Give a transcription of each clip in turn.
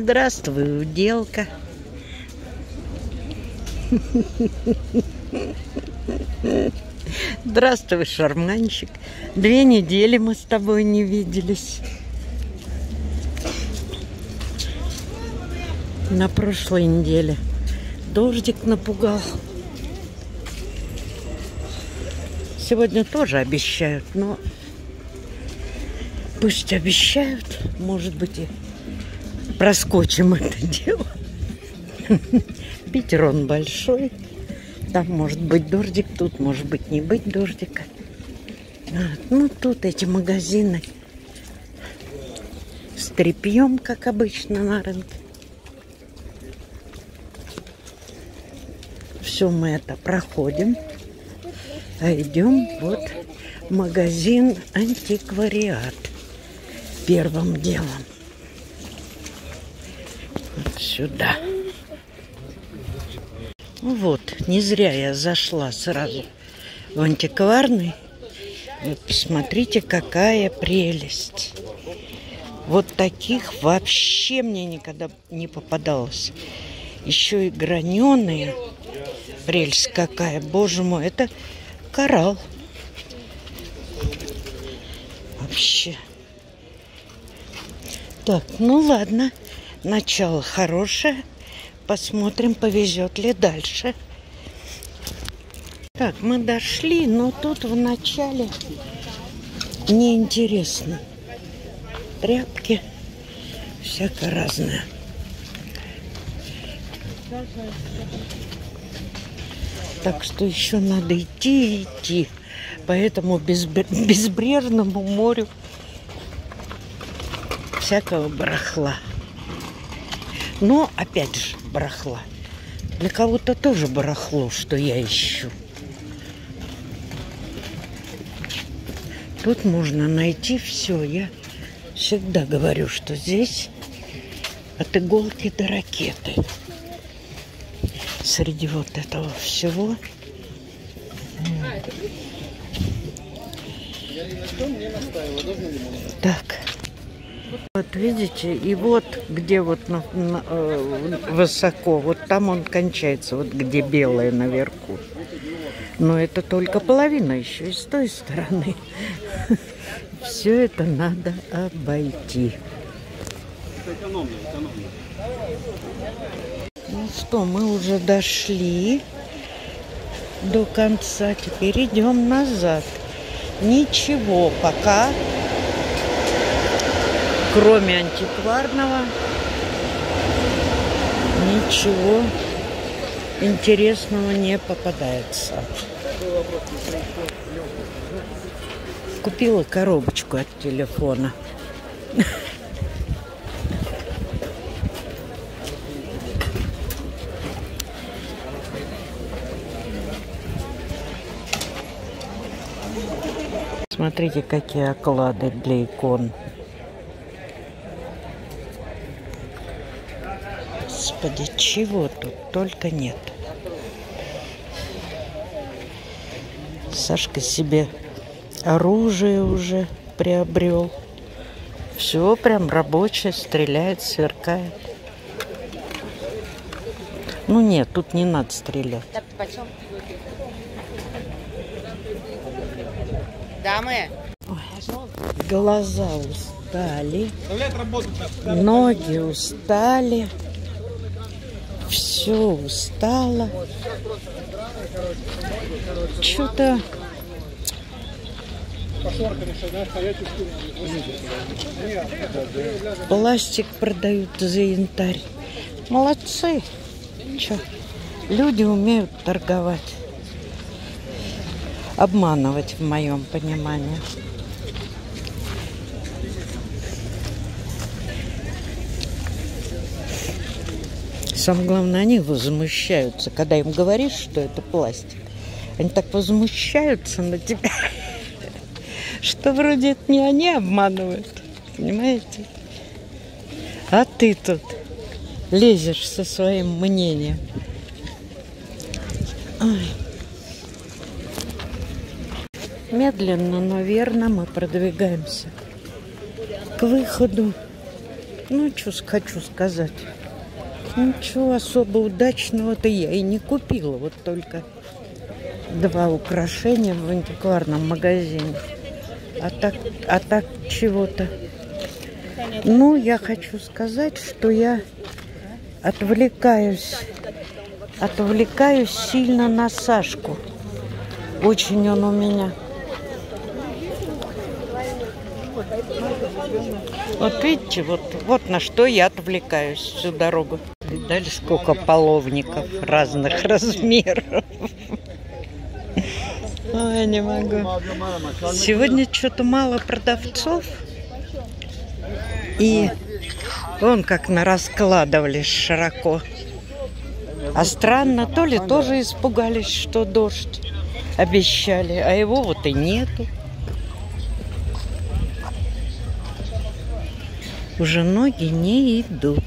Здравствуй, Уделка. Здравствуй, шарманщик. 2 недели мы с тобой не виделись. На прошлой неделе дождик напугал. Сегодня тоже обещают, но пусть обещают. Может быть, и проскочим это дело. Питер, он большой. Там может быть дождик, тут может быть не быть дождика. Ну, тут эти магазины с тряпьем, как обычно, на рынке. Все мы это проходим. А идем вот в магазин антиквариат первым делом. Вот сюда. Вот, не зря я зашла сразу в антикварный. Вот посмотрите, какая прелесть. Вот таких вообще мне никогда не попадалось. Еще и граненые. Прелесть какая, боже мой, это коралл. Вообще. Так, ну ладно. Начало хорошее. Посмотрим, повезет ли дальше. Так, мы дошли, но тут в начале неинтересно. Тряпки всяко разное. Так что еще надо идти и идти по этому безбрежному морю всякого барахла. Но опять же барахла. Для кого-то тоже барахло, что я ищу. Тут можно найти все. Я всегда говорю, что здесь от иголки до ракеты. Среди вот этого всего. Так. Вот видите, и вот где вот высоко, вот там он кончается, вот где белое наверху. Но это только половина, еще и с той стороны. Все это надо обойти. Ну что, мы уже дошли до конца, теперь идем назад. Ничего пока. Кроме антикварного, ничего интересного не попадается. Купила коробочку от телефона. Смотрите, какие оклады для икон. Господи, чего тут только нет. Сашка себе оружие уже приобрел. Все прям рабочее, стреляет, сверкает. Ну нет, тут не надо стрелять. Дамы. Глаза устали, ноги устали. Все устало. Что-то пластик продают за янтарь. Молодцы. Че? Люди умеют торговать. Обманывать, в моем понимании. Самое главное, они возмущаются, когда им говоришь, что это пластик. Они так возмущаются на тебя, что вроде это не они обманывают, понимаете? А ты тут лезешь со своим мнением. Ой. Медленно, но верно мы продвигаемся к выходу Ну, что хочу сказать. Ничего особо удачного-то я и не купила. Вот только два украшения в антикварном магазине. А так чего-то. Ну, я хочу сказать, что я отвлекаюсь сильно на Сашку. Очень он у меня. Вот видите, вот на что я отвлекаюсь всю дорогу. Видали, сколько половников разных размеров. Ой, не могу. Сегодня что-то мало продавцов. И вон как нараскладывались широко. А странно, то ли тоже испугались, что дождь обещали, а его вот и нету. Уже ноги не идут.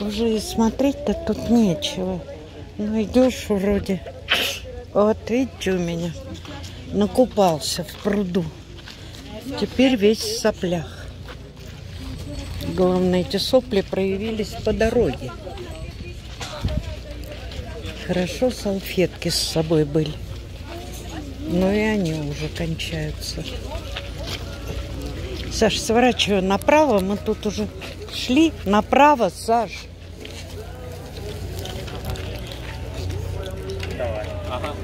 Уже и смотреть-то тут нечего. Ну идешь вроде. Вот видите, у меня накупался в пруду. Теперь весь в соплях. Главное, эти сопли проявились по дороге. Хорошо, салфетки с собой были. Но и они уже кончаются. Саш, сворачиваю направо. Мы тут уже шли направо, Саш. Давай. Ага.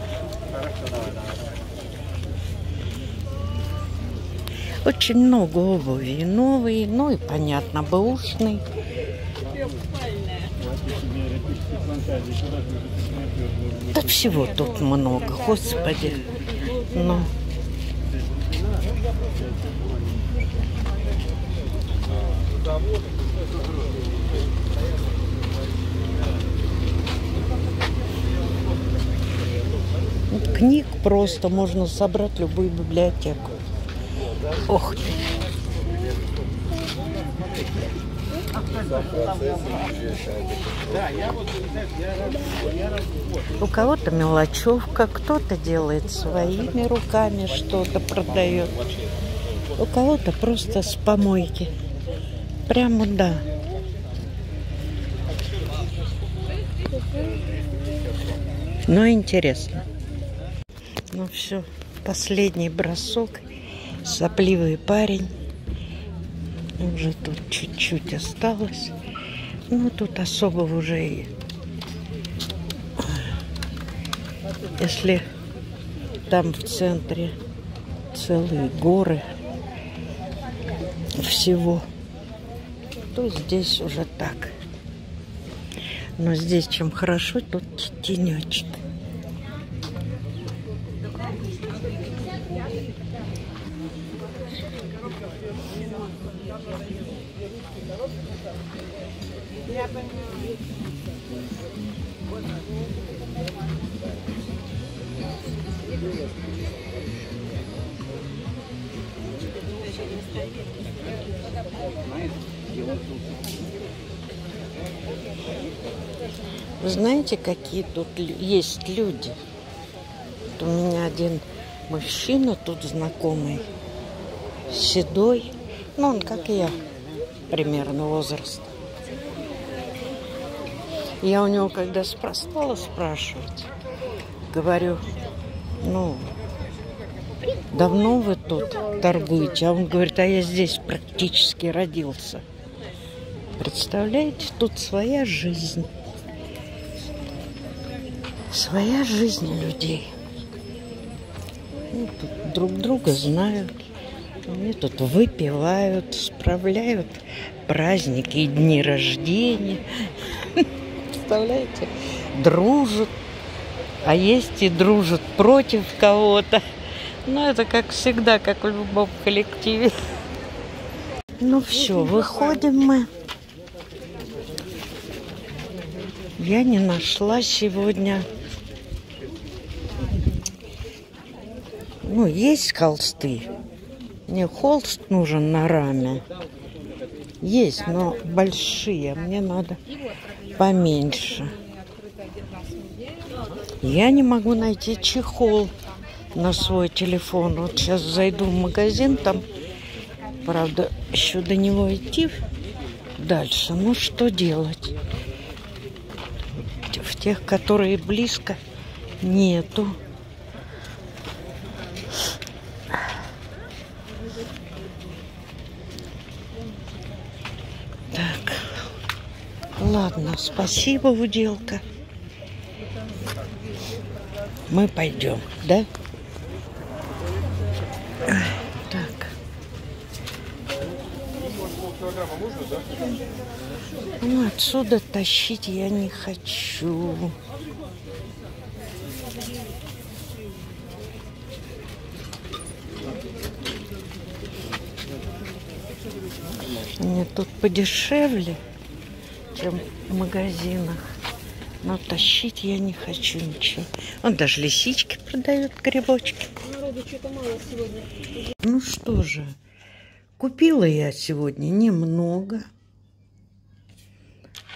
Хорошо, давай. Очень много обуви. Новые, ну и понятно, бэушные. Да всего тут много, господи. Но. Книг просто можно собрать любую библиотеку. Ох ты. У кого-то мелочевка, кто-то делает своими руками что-то, продает. У кого-то просто с помойки. Прямо да. Но интересно. Ну все, последний бросок. Сопливый парень. Уже тут чуть-чуть осталось. Ну, тут особо уже и... Если там в центре целые горы всего, то здесь уже так. Но здесь чем хорошо, тут тенечек. Знаете, какие тут есть люди? Вот у меня один мужчина тут знакомый, седой, ну он как я, примерно возраст. Я у него когда стала спрашивать, говорю, ну, давно вы тут торгуете? А он говорит, а я здесь практически родился. Представляете, тут своя жизнь. Своя жизнь людей. Ну, тут друг друга знают. Они тут выпивают, справляют праздники и дни рождения. Представляете? Дружат. А есть и дружат против кого-то. Ну, это как всегда, как в любом коллективе. Ну, все, выходим мы. Я не нашла сегодня... Ну, есть холсты. Мне холст нужен на раме. Есть, но большие. Мне надо поменьше. Я не могу найти чехол на свой телефон. Вот сейчас зайду в магазин, там, правда, еще до него идти дальше. Ну, что делать? В тех, которые близко, нету. Так, ладно, спасибо, Уделка. Мы пойдем, да? Так. Ну, отсюда тащить я не хочу. Мне тут подешевле, чем в магазинах. Но тащить я не хочу ничего. Он даже лисички продает, грибочки. Ну что же, купила я сегодня немного.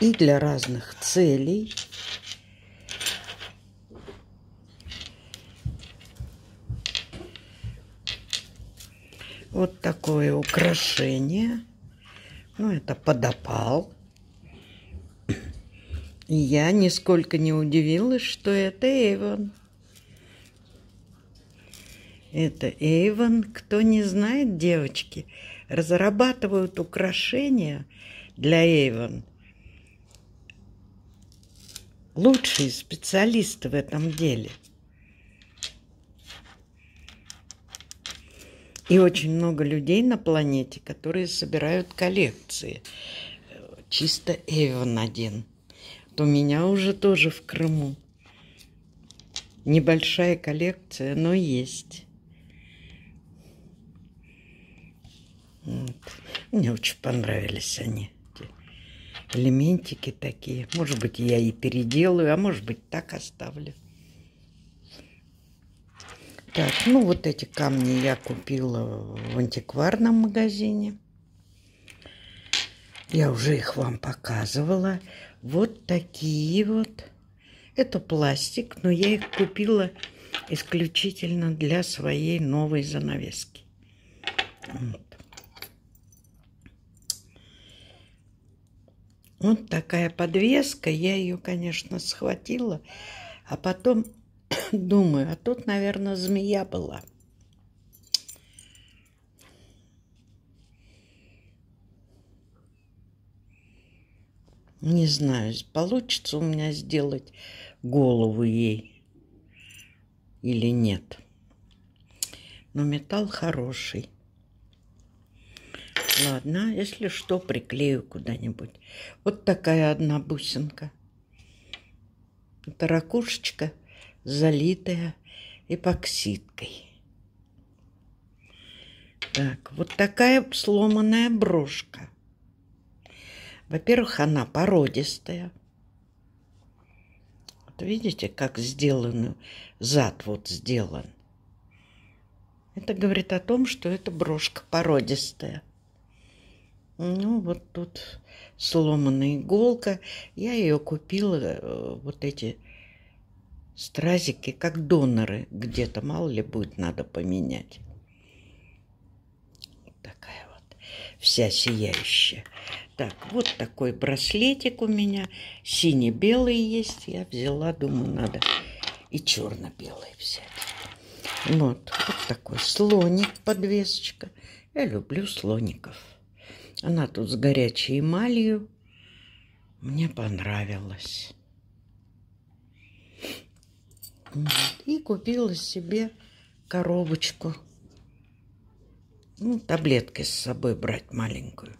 И для разных целей. Вот такое украшение. Ну, это подопал. И я нисколько не удивилась, что это Эйвон. Это Эйвон. Кто не знает, девочки, разрабатывают украшения для Эйвон. Лучшие специалисты в этом деле. И очень много людей на планете, которые собирают коллекции. Чисто Эйвон один. Вот у меня уже тоже в Крыму небольшая коллекция, но есть. Вот. Мне очень понравились они. Элементики такие. Может быть, я и переделаю, а может быть, так оставлю. Так, ну вот эти камни я купила в антикварном магазине. Я уже их вам показывала. Вот такие вот. Это пластик, но я их купила исключительно для своей новой занавески. Вот. Вот такая подвеска. Я ее, конечно, схватила, а потом... Думаю, а тут, наверное, змея была. Не знаю, получится у меня сделать голову ей или нет. Но металл хороший. Ладно, если что, приклею куда-нибудь. Вот такая одна бусинка. Это ракушечка, залитая эпоксидкой. Так, вот такая сломанная брошка. Во-первых, она породистая. Вот видите, как сделан зад, вот сделан. Это говорит о том, что эта брошка породистая. Ну, вот тут сломанная иголка. Я ее купила, вот эти стразики, как доноры, где-то, мало ли будет, надо поменять. Вот такая вот, вся сияющая. Так, вот такой браслетик у меня, синий-белый есть, я взяла, думаю, надо и черно-белый взять. Вот, вот такой слоник, подвесочка. Я люблю слоников. Она тут с горячей эмалью, мне понравилась. И купила себе коробочку. Ну, таблеткой с собой брать маленькую.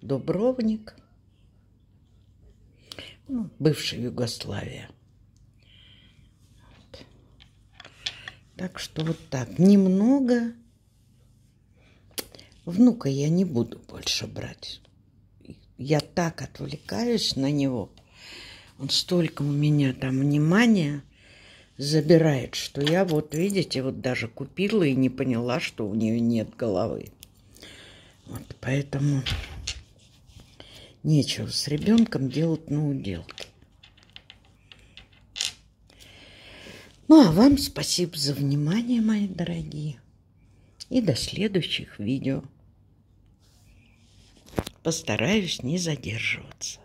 Дубровник. Ну, бывшая Югославия. Вот. Так что вот так. Немного. Внука я не буду больше брать. Я так отвлекаюсь на него. Он столько у меня там внимания забирает, что я вот, видите, вот даже купила и не поняла, что у нее нет головы. Вот, поэтому нечего с ребенком делать на уделке. Ну, а вам спасибо за внимание, мои дорогие. И до следующих видео. Постараюсь не задерживаться.